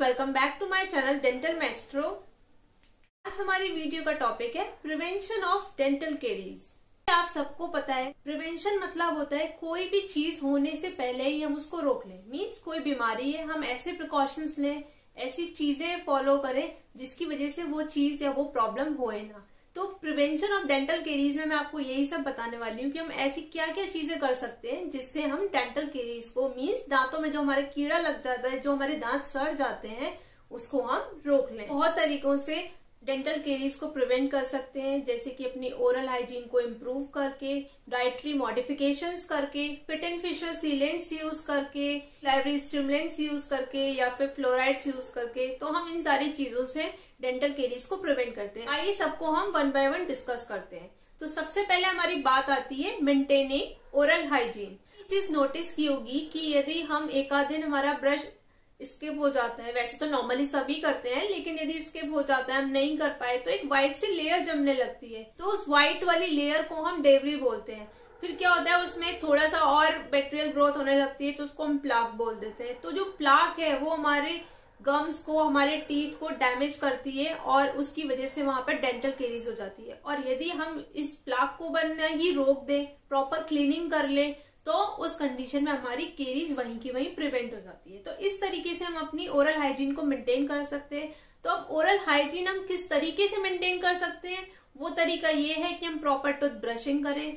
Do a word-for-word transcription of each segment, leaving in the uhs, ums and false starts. Welcome back to my channel dental maestro. आज हमारी video का टॉपिक है प्रिवेंशन ऑफ डेंटल कैरीज। आप सबको पता है प्रिवेंशन मतलब होता है कोई भी चीज होने से पहले ही हम उसको रोक लें। मींस कोई बीमारी है, हम ऐसे प्रिकॉशंस लें, ऐसी चीजें फॉलो करें जिसकी वजह से वो चीज या वो प्रॉब्लम होए ना। तो प्रिवेंशन ऑफ डेंटल कैरीज में मैं आपको यही सब बताने वाली हूँ कि हम ऐसी क्या क्या चीजें कर सकते हैं जिससे हम डेंटल कैरीज को, मींस दांतों में जो हमारे कीड़ा लग जाता है, जो हमारे दांत सड़ जाते हैं, उसको हम रोक लें। बहुत तरीकों से डेंटल कैरीज को प्रिवेंट कर सकते हैं, जैसे कि अपनी ओरल हाइजीन को इम्प्रूव करके, डाइटरी मॉडिफिकेशंस करके, fit and fissure sealants use करके, लाइब्रेरी स्टिमुलेंट्स यूज करके या फिर फ्लोराइड्स यूज करके। तो हम इन सारी चीजों से डेंटल कैरीज को प्रिवेंट करते हैं। आइए सबको हम वन बाय वन डिस्कस करते हैं। तो सबसे पहले हमारी बात आती है मेंटेनिंग ओरल हाइजीन। चीज नोटिस की होगी कि यदि हम एक आध दिन हमारा ब्रश स्किप हो जाता है, वैसे तो नॉर्मली सभी करते हैं, लेकिन यदि स्किप हो जाता है, हम नहीं कर पाए, तो एक व्हाइट सी लेयर जमने लगती है। तो उस व्हाइट वाली लेयर को हम डेवरी बोलते हैं। फिर क्या होता है, उसमें थोड़ा सा और बैक्टीरियल ग्रोथ होने लगती है, तो उसको हम प्लाक बोल देते हैं। तो जो प्लाक है वो हमारे गम्स को, हमारे टीथ को डैमेज करती है और उसकी वजह से वहां पर डेंटल कैरीज हो जाती है। और यदि हम इस प्लाक को बनना ही रोक दें, प्रॉपर क्लीनिंग कर लें, तो उस कंडीशन में हमारी कैरीज वहीं की वहीं प्रिवेंट हो जाती है। तो इस तरीके से हम अपनी ओरल हाइजीन को मेंटेन कर सकते हैं। तो अब ओरल हाइजीन हम किस तरीके से मेंटेन कर सकते हैं, वो तरीका ये है कि हम प्रॉपर टूथ ब्रशिंग करें,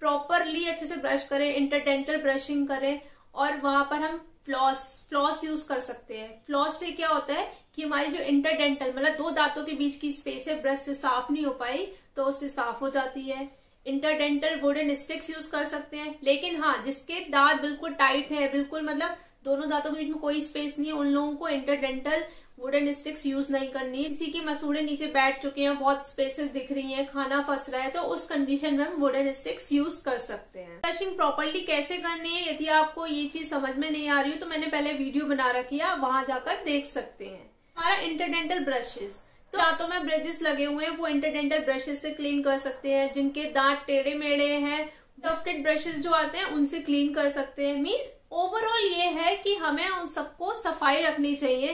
प्रॉपरली अच्छे से ब्रश करें, इंटरडेंटल ब्रशिंग करें और वहां पर हम फ्लॉस फ्लॉस यूज कर सकते हैं। फ्लॉस से क्या होता है कि हमारी जो इंटरडेंटल, मतलब दो दांतों के बीच की स्पेस है, ब्रश से साफ नहीं हो पाई तो उससे साफ हो जाती है। इंटरडेंटल वुडन स्टिक्स यूज कर सकते हैं। लेकिन हाँ, जिसके दांत बिल्कुल टाइट है, बिल्कुल मतलब दोनों दांतों के बीच में कोई स्पेस नहीं है, उन लोगों को इंटरडेंटल वुडन स्टिक्स यूज नहीं करनी। किसी के मसूड़े नीचे बैठ चुके हैं, बहुत स्पेसेस दिख रही हैं, खाना फंस रहा है, तो उस कंडीशन में हम वुडन स्टिक्स यूज कर सकते हैं। ब्रशिंग प्रॉपर्ली कैसे करनी है, यदि आपको ये चीज समझ में नहीं आ रही हो तो मैंने पहले वीडियो बना रखी है, आप वहां जाकर देख सकते हैं। हमारा इंटरडेंटल ब्रशेस, तो दांतों में ब्रेजेस लगे हुए हैं, वो इंटरडेंटल ब्रशेस से क्लीन कर सकते हैं। जिनके दांत टेढ़े मेढ़े हैं, डफ्टेड ब्रशेस जो आते हैं उनसे क्लीन कर सकते हैं। मींस ओवरऑल ये है कि हमें उन सबको सफाई रखनी चाहिए।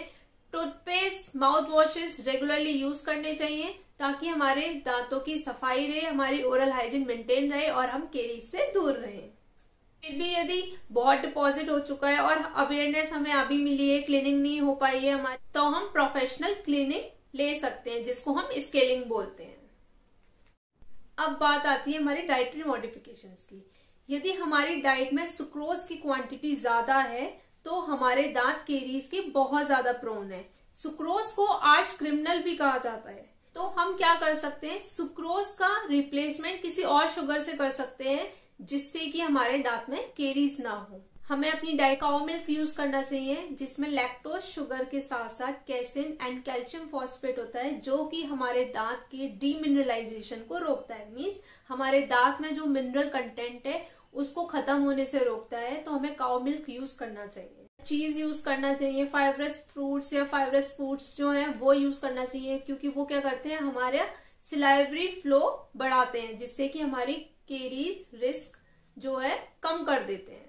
Toothpaste, mouth washes regularly use करने चाहिए ताकि हमारे दांतों की सफाई रहे, हमारी ओरल हाइजीन मेंटेन रहे और हम कैरीज से दूर रहें। फिर भी यदि बहुत डिपॉजिट हो चुका है और अवेयरनेस हमें अभी मिली है, क्लीनिंग नहीं हो पाई है हमारी, तो हम प्रोफेशनल क्लीनिंग ले सकते हैं, जिसको हम स्केलिंग बोलते हैं। अब बात आती है हमारी डाइटरी मॉडिफिकेशंस की। यदि हमारी डाइट में सुक्रोज की क्वांटिटी ज्यादा है तो हमारे दांत कैरीज के बहुत ज्यादा प्रोन है। सुक्रोज को आर्च क्रिमिनल भी कहा जाता है। तो हम क्या कर सकते हैं, सुक्रोज का रिप्लेसमेंट किसी और शुगर से कर सकते हैं जिससे कि हमारे दांत में कैरीज ना हो। हमें अपनी डाइट काऊ मिल्क यूज करना चाहिए जिसमें लैक्टोज शुगर के साथ साथ कैसिन एंड कैल्शियम फॉस्फेट होता है, जो कि हमारे दांत के डीमिनरलाइजेशन को रोकता है। मीन्स हमारे दांत में जो मिनरल कंटेंट है उसको खत्म होने से रोकता है। तो हमें काऊ मिल्क यूज करना चाहिए, चीज यूज करना चाहिए, फाइबरस फ्रूट्स या फाइबरस फूड्स जो है वो यूज करना चाहिए, क्योंकि वो क्या करते हैं, हमारे सिलाइवरी फ्लो बढ़ाते हैं जिससे कि हमारी कैरीज रिस्क जो है कम कर देते हैं।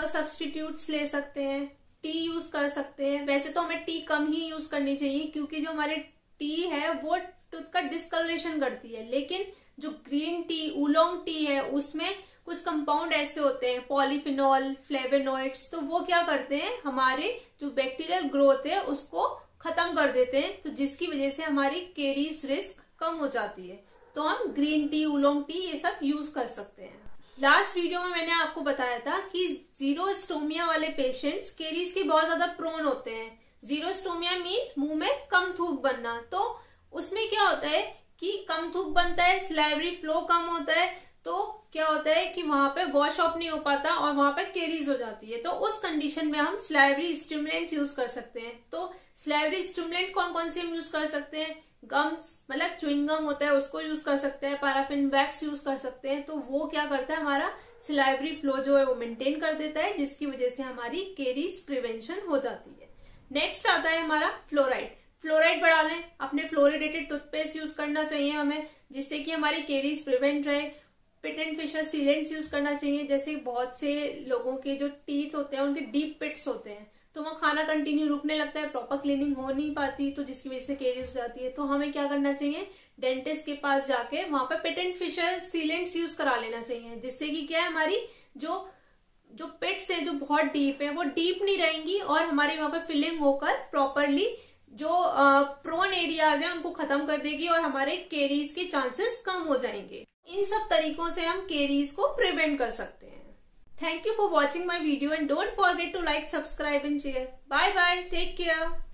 तो सब्स्टिट्यूट्स ले सकते हैं, टी यूज कर सकते हैं। वैसे तो हमें टी कम ही यूज करनी चाहिए क्योंकि जो हमारे टी है वो टूथ का डिस्कलरेशन करती है, लेकिन जो ग्रीन टी, उलोंग टी है, उसमें कुछ कंपाउंड ऐसे होते हैं, पॉलीफिनॉल, फ्लेवेनॉइड्स, तो वो क्या करते हैं, हमारे जो बैक्टीरियल ग्रोथ है उसको खत्म कर देते हैं, तो जिसकी वजह से हमारी कैरीज रिस्क कम हो जाती है। तो हम ग्रीन टी, उलोंग टी ये सब यूज कर सकते हैं। लास्ट वीडियो में मैंने आपको बताया था कि जीरोस्टोमिया वाले पेशेंट्स कैरीज के बहुत ज्यादा प्रोन होते हैं। जीरोस्टोमिया मीन्स मुंह में कम थूक बनना। तो उसमें क्या होता है कि कम थूक बनता है, सिलाइवरी फ्लो कम होता है, तो क्या होता है कि वहां पे वॉश ऑफ नहीं हो पाता और वहां पे कैरीज हो जाती है। तो उस कंडीशन में हम स्लाइवरी स्टिमुलेंट्स यूज कर सकते हैं। तो स्लाइवरी स्टिमुलेंट कौन कौन से हम यूज कर सकते हैं, गम्स मतलब च्युइंग गम होता है उसको यूज कर सकते हैं, पैराफिन वैक्स यूज कर सकते हैं। तो वो क्या करता है, हमारा स्लाइवरी फ्लो जो है वो मेंटेन कर देता है, जिसकी वजह से हमारी कैरीज प्रिवेंशन हो जाती है। नेक्स्ट आता है हमारा फ्लोराइड। फ्लोराइड बढ़ा लें, अपने फ्लोरिडेटेड टूथपेस्ट यूज करना चाहिए हमें, जिससे कि हमारी कैरीज प्रिवेंट रहे। Pit and fissure sealants use करना चाहिए, जैसे बहुत से लोगों के जो टीथ होते हैं उनके डीप पिट्स होते हैं, तो वहाँ खाना कंटिन्यू रुकने लगता है, प्रॉपर क्लीनिंग हो नहीं पाती, तो जिसकी वजह से कैरियस हो जाती है। तो हमें क्या करना चाहिए, डेंटिस्ट के पास जाके वहाँ पर पेटेंट फिशर सीलेंट्स यूज करा लेना चाहिए, जिससे कि क्या है हमारी जो जो पेट्स हैं जो बहुत डीप है वो डीप नहीं रहेंगी और हमारे वहाँ पर फिलिंग होकर प्रॉपरली जो प्रोन एरियाज हैं उनको खत्म कर देगी और हमारे कैरीज के चांसेस कम हो जाएंगे। इन सब तरीकों से हम कैरीज को प्रिवेंट कर सकते हैं। Thank you for watching my video and don't forget to like, subscribe and share. Bye bye, take care.